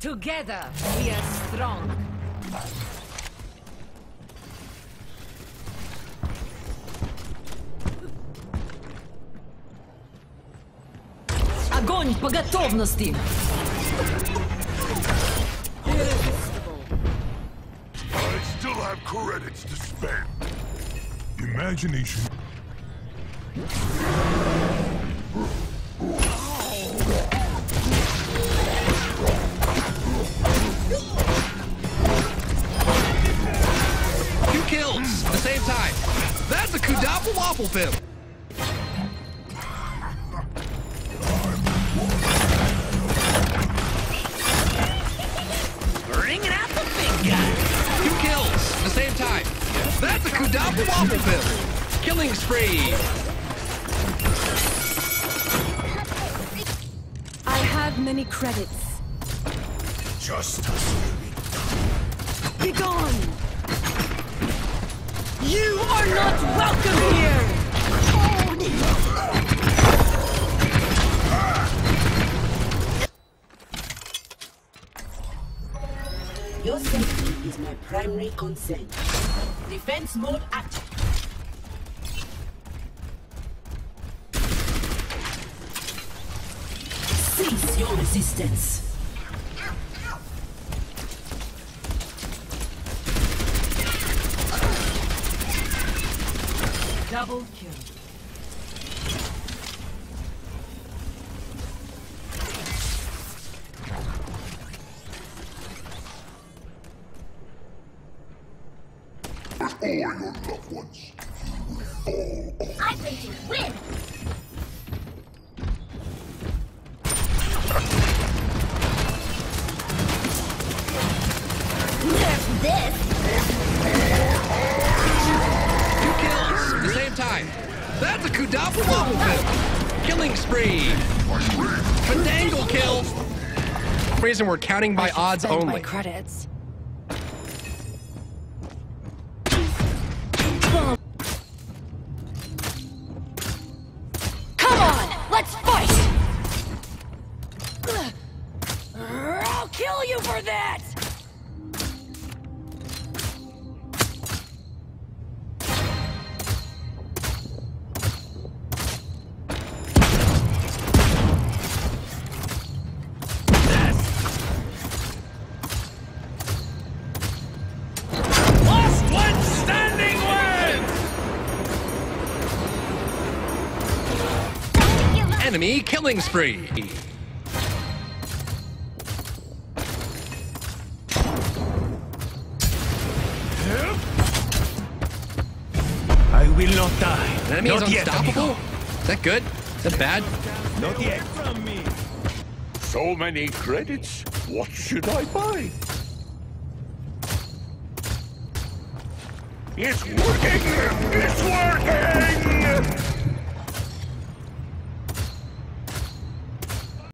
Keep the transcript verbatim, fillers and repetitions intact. Together, we are strong. Огонь по готовности! I still have credits to spend. Imagination. Two kills mm. at the same time. That's a Kudapa Waffle Pim. Bringing out the big guy. Two kills at the same time. That's a Kudapa Waffle Pim. Killing spree. I have many credits. Justice. Be gone. You are not welcome here. Your safety is my primary concern. Defense mode active. Cease your resistance. Double kill. But all your loved ones, you will fall off. I think you win. Nerf this. Time. That's a Kudapa Waffle Pim. Killing spree. Fandangle kill. The reason we're counting by odds only. My credits. Come on, let's fight. I'll kill you for that. Enemy killing spree. I will not die. That enemy is unstoppable? Is that good? Is that bad? Not yet. So many credits. What should I buy? It's working! It's working!